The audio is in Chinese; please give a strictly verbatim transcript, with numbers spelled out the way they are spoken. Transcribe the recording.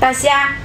大虾。